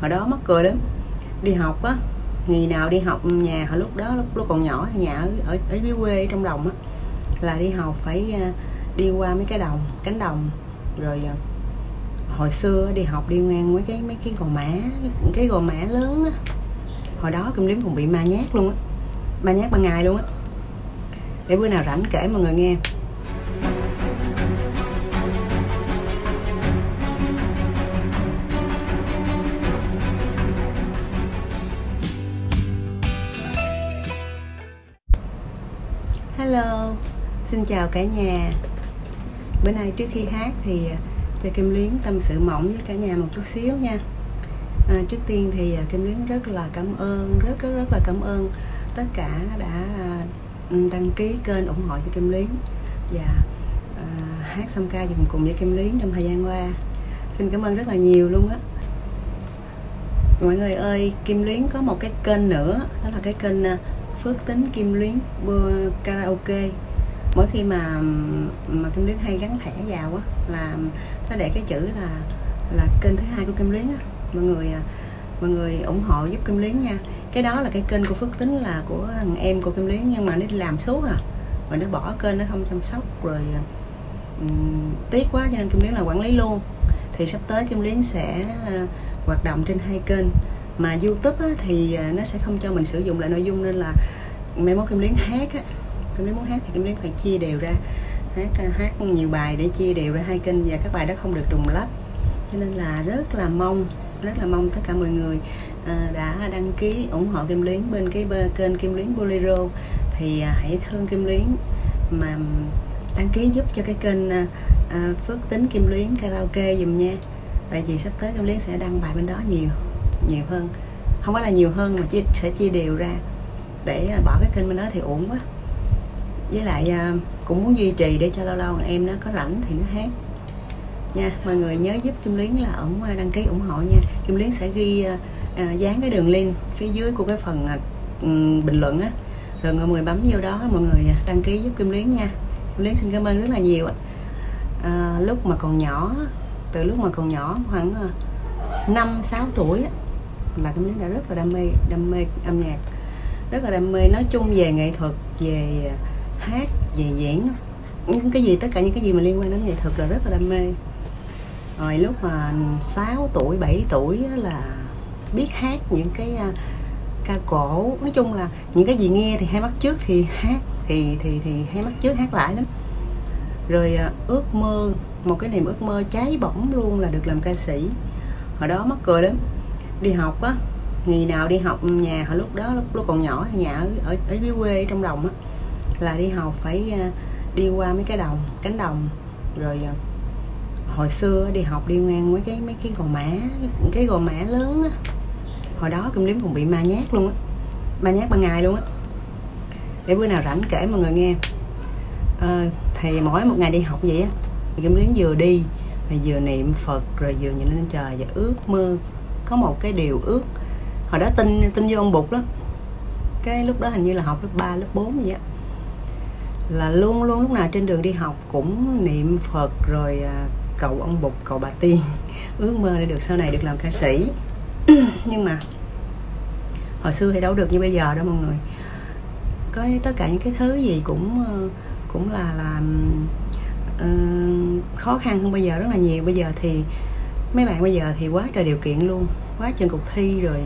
Hồi đó mắc cười lắm, đi học á, ngày nào đi học nhà hồi lúc đó lúc còn nhỏ, nhà ở dưới quê trong đồng á, là đi học phải đi qua mấy cái đồng, cánh đồng. Rồi hồi xưa đi học đi ngang mấy cái gò mã, cái gò mã lớn á. Hồi đó Kim Luyến còn bị ma nhát luôn á, ma nhát ban ngày luôn á. Để bữa nào rảnh kể mọi người nghe. Hello, xin chào cả nhà. Bữa nay trước khi hát thì cho Kim Luyến tâm sự mỏng với cả nhà một chút xíu nha. Trước tiên thì Kim Luyến rất là cảm ơn, rất là cảm ơn tất cả đã đăng ký kênh ủng hộ cho Kim Luyến và hát song ca dùm cùng với Kim Luyến trong thời gian qua. Xin cảm ơn rất là nhiều luôn á. Mọi người ơi, Kim Luyến có một cái kênh nữa, đó là cái kênh Phước Tính Kim Luyến Karaoke. Mỗi khi mà Kim Luyến hay gắn thẻ vào á, là nó để cái chữ là kênh thứ hai của Kim Luyến á. Mọi người ủng hộ giúp Kim Luyến nha. Cái đó là cái kênh của Phước Tính, là của thằng em của Kim Luyến, nhưng mà nó đi làm suốt à, rồi nó bỏ kênh, nó không chăm sóc, rồi tiếc quá cho nên Kim Luyến là quản lý luôn. Thì sắp tới Kim Luyến sẽ hoạt động trên hai kênh. Mà YouTube á, thì nó sẽ không cho mình sử dụng lại nội dung, nên là mai mốt Kim Luyến hát á, Kim Luyến muốn hát thì Kim Luyến phải chia đều ra, hát nhiều bài để chia đều ra hai kênh, và các bài đó không được trùng lắp. Cho nên là rất là mong tất cả mọi người đã đăng ký ủng hộ Kim Luyến bên cái kênh Kim Luyến Bolero, thì hãy thương Kim Luyến mà đăng ký giúp cho cái kênh Phước Tính Kim Luyến Karaoke dùm nha. Tại vì sắp tới Kim Luyến sẽ đăng bài bên đó nhiều hơn, không phải là nhiều hơn mà sẽ chia đều ra, để bỏ cái kênh bên đó thì uổng quá. Với lại cũng muốn duy trì để cho lâu lâu em nó có rảnh thì nó hát nha. Mọi người nhớ giúp Kim Luyến là đăng ký ủng hộ nha. Kim Luyến sẽ ghi dán cái đường link phía dưới của cái phần bình luận á, rồi mọi người bấm vô đó, mọi người đăng ký giúp Kim Luyến nha. Kim Luyến xin cảm ơn rất là nhiều. Lúc mà còn nhỏ, từ lúc mà còn nhỏ khoảng 5-6 tuổi á, là Kim Luyến đã rất là đam mê âm nhạc, rất là đam mê nói chung về nghệ thuật, về hát, về diễn, những cái gì, tất cả những cái gì mà liên quan đến nghệ thuật là rất là đam mê. Rồi lúc mà 6 tuổi, 7 tuổi là biết hát những cái ca cổ, nói chung là những cái gì nghe thì hay bắt chước thì hát, thì hay bắt chước hát lại lắm. Rồi ước mơ, một cái niềm ước mơ cháy bỏng luôn là được làm ca sĩ. Hồi đó mắc cười lắm, đi học á, ngày nào đi học nhà hồi lúc đó lúc còn nhỏ, nhà ở dưới quê trong đồng á, là đi học phải đi qua mấy cái đồng, cánh đồng. Rồi hồi xưa đi học đi ngang mấy cái gò mã, cái gò mã lớn á. Hồi đó Kim Luyến còn bị ma nhát luôn á, ma nhát ban ngày luôn á. Để bữa nào rảnh kể mọi người nghe. Thì mỗi một ngày đi học vậy á, Kim Luyến vừa đi rồi vừa niệm Phật, rồi vừa nhìn lên trời và ước mơ, có một cái điều ước. Hồi đó tin vô ông Bụt đó. Cái lúc đó hình như là học lớp 3, lớp 4 vậy á, là luôn luôn lúc nào trên đường đi học cũng niệm Phật, rồi cầu ông Bụt, cầu bà Tiên, ước mơ để được sau này được làm ca sĩ. Nhưng mà hồi xưa thì đâu được như bây giờ đâu mọi người. Có tất cả những cái thứ gì cũng là khó khăn hơn bây giờ rất là nhiều. Bây giờ thì mấy bạn bây giờ thì quá trời điều kiện luôn, quá trên cuộc thi rồi.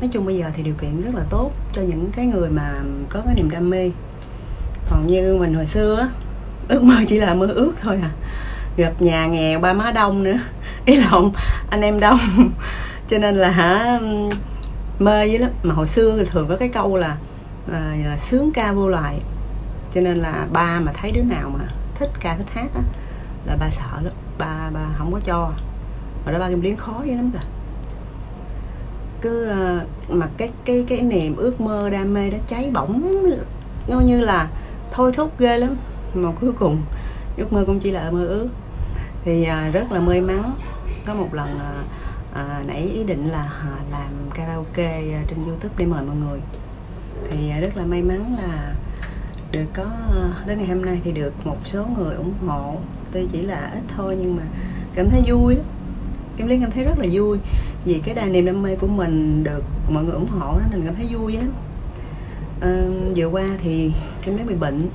Nói chung bây giờ thì điều kiện rất là tốt cho những cái người mà có cái niềm đam mê. Còn như mình hồi xưa á, ước mơ chỉ là mơ ước thôi à, gặp nhà nghèo ba má đông nữa, ý lộn anh em đông, cho nên là mê dữ lắm. Mà hồi xưa thường có cái câu là sướng ca vô loài, cho nên là ba mà thấy đứa nào mà thích ca thích hát á là ba sợ lắm, ba không có cho. Mà đó ba Kim Luyến khó dữ lắm kìa. Cứ mà cái niềm ước mơ đam mê đó cháy bỏng, nó như là thôi thúc ghê lắm, mà cuối cùng ước mơ cũng chỉ là mơ ước. Thì rất là may mắn, có một lần nãy ý định là làm karaoke trên YouTube để mời mọi người, thì rất là may mắn là được có đến ngày hôm nay thì được một số người ủng hộ. Tuy chỉ là ít thôi nhưng mà cảm thấy vui lắm. Kim Luyến cảm thấy rất là vui vì cái niềm đam mê của mình được mọi người ủng hộ, nên mình cảm thấy vui á. Vừa qua thì Kim Luyến bị bệnh,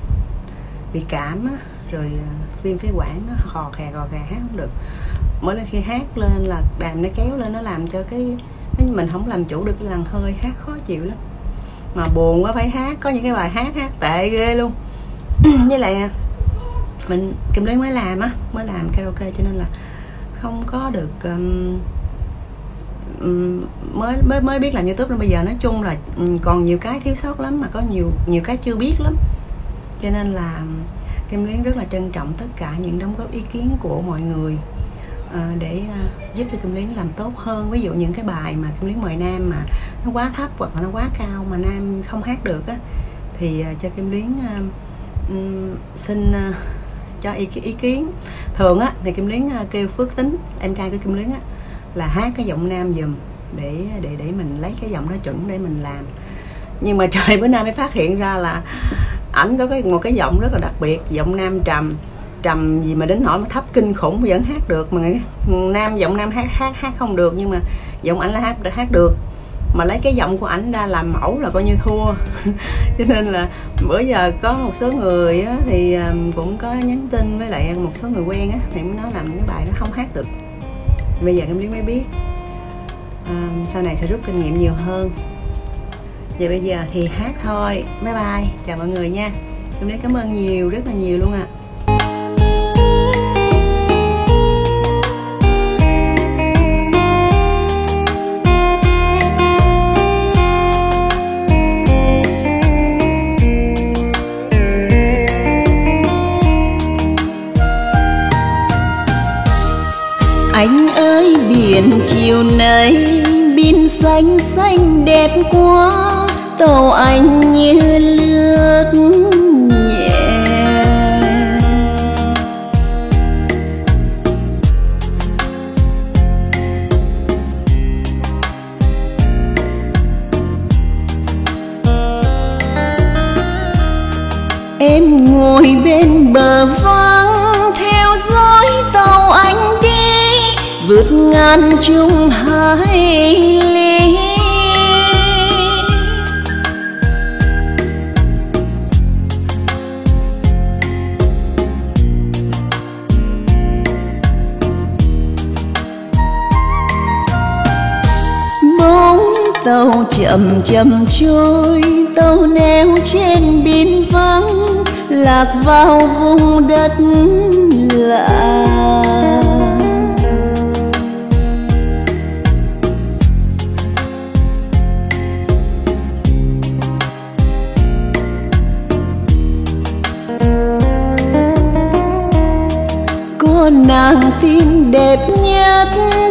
bị cảm á, rồi viêm phế quản, nó khò khè hát không được. Mỗi lần khi hát lên là đàm nó kéo lên, nó làm cho mình không làm chủ được cái làn hơi, hát khó chịu lắm. Mà buồn quá phải hát, có những cái bài hát tệ ghê luôn. Với lại Kim Luyến mới làm á, mới làm karaoke cho nên là không có được mới biết làm YouTube nên bây giờ nói chung là còn nhiều cái thiếu sót lắm, mà có nhiều cái chưa biết lắm. Cho nên là Kim Luyến rất là trân trọng tất cả những đóng góp ý kiến của mọi người để giúp cho Kim Luyến làm tốt hơn. Ví dụ những cái bài mà Kim Luyến mời nam mà nó quá thấp hoặc là nó quá cao mà nam không hát được á, thì cho Kim Luyến xin cho ý kiến. Thường á thì Kim Luyến kêu Phước Tính, em trai của Kim Luyến á, là hát cái giọng nam dùm để mình lấy cái giọng đó chuẩn để mình làm. Nhưng mà trời, bữa nay mới phát hiện ra là ảnh có một cái giọng rất là đặc biệt, giọng nam trầm gì mà đến nỗi mà thấp kinh khủng vẫn hát được, mà nam giọng nam hát không được, nhưng mà giọng ảnh là hát được. Mà lấy cái giọng của ảnh ra làm mẫu là coi như thua. Cho nên là bữa giờ có một số người á, thì cũng có nhắn tin với lại một số người quen á, thì nó làm những cái bài nó không hát được. Bây giờ Kim Luyến mới biết, sau này sẽ rút kinh nghiệm nhiều hơn. Vậy bây giờ thì hát thôi. Bye bye, chào mọi người nha. Kim Luyến cảm ơn nhiều, rất là nhiều luôn ạ. Anh ơi biển chiều nay biển xanh xanh đẹp quá, tàu anh như lướt nhẹ. Em ngồi bên bờ vắng theo dõi tàu anh vượt ngàn chung hải lý. Bóng tàu chậm chậm trôi, tàu neo trên biển vắng, lạc vào vùng đất lạ. Nàng tim đẹp nhất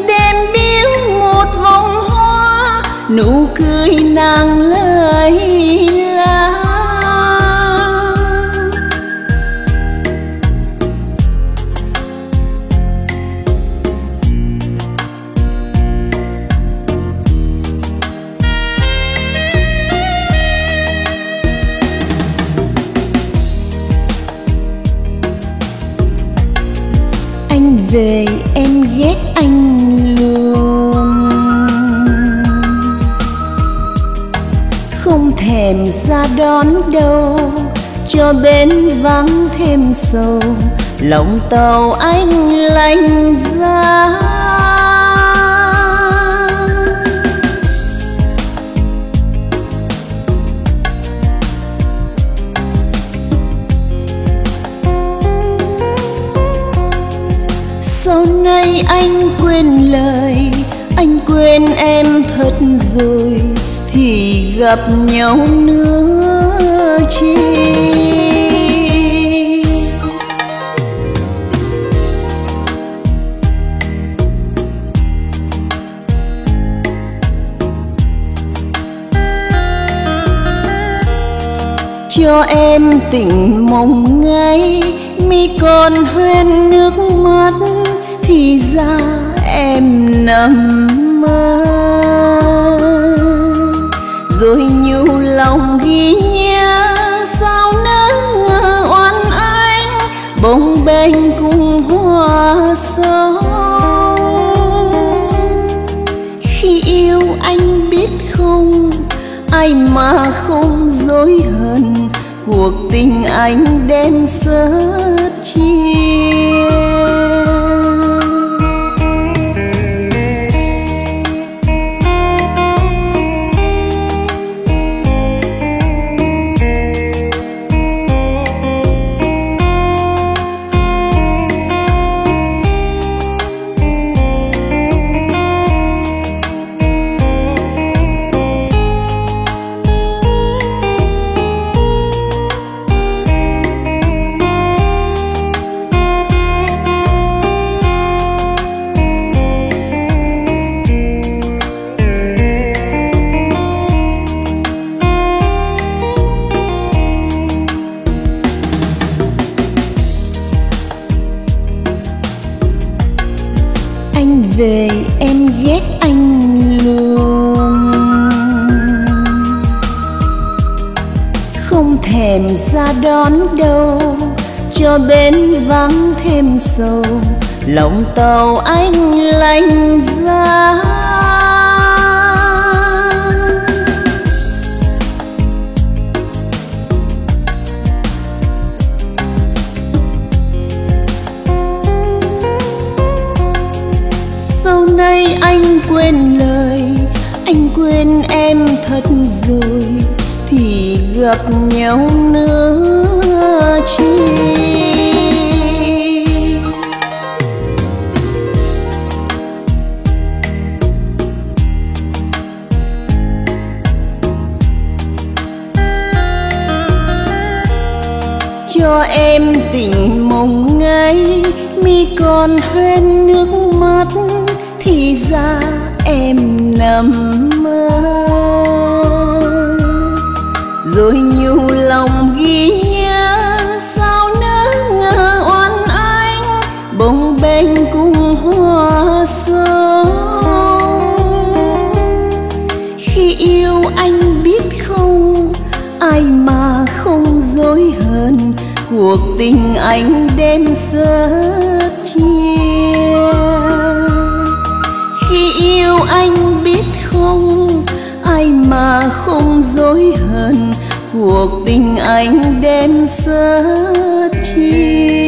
đem biếu một vòng hoa, nụ cười nàng lơi là. Về em ghét anh luôn, không thèm ra đón đâu, cho bến vắng thêm sầu, lòng tàu anh lạnh giá. Sau này anh quên lời, anh quên em thật rồi, thì gặp nhau nữa chi. Cho em tỉnh mộng ngay, mi còn hoen nước mắt, thì ra em nằm mơ, rồi nhiều lòng ghi nhớ, sao nỡ ngờ oan anh bồng bềnh cùng hoa sầu. anh biết không, ai mà không dối hận cuộc tình anh đen sớt chia. Về em ghét anh luôn, không thèm ra đón đâu, cho bến vắng thêm sầu, lòng tàu anh lạnh giá. Anh quên lời, anh quên em thật rồi, thì gặp nhau nữa chi. Cho em tình mộng ngây, mi còn hoen nước mắt, thì ra em nằm mơ, rồi nhiều lòng ghi nhớ. Sao nỡ ngờ oan anh bồng bềnh cùng hoa sông. Khi yêu anh biết không, ai mà không dối hờn cuộc tình anh đêm sớt chia. Khi yêu anh biết không, ai mà không dối hờn cuộc tình anh đêm sớt chia.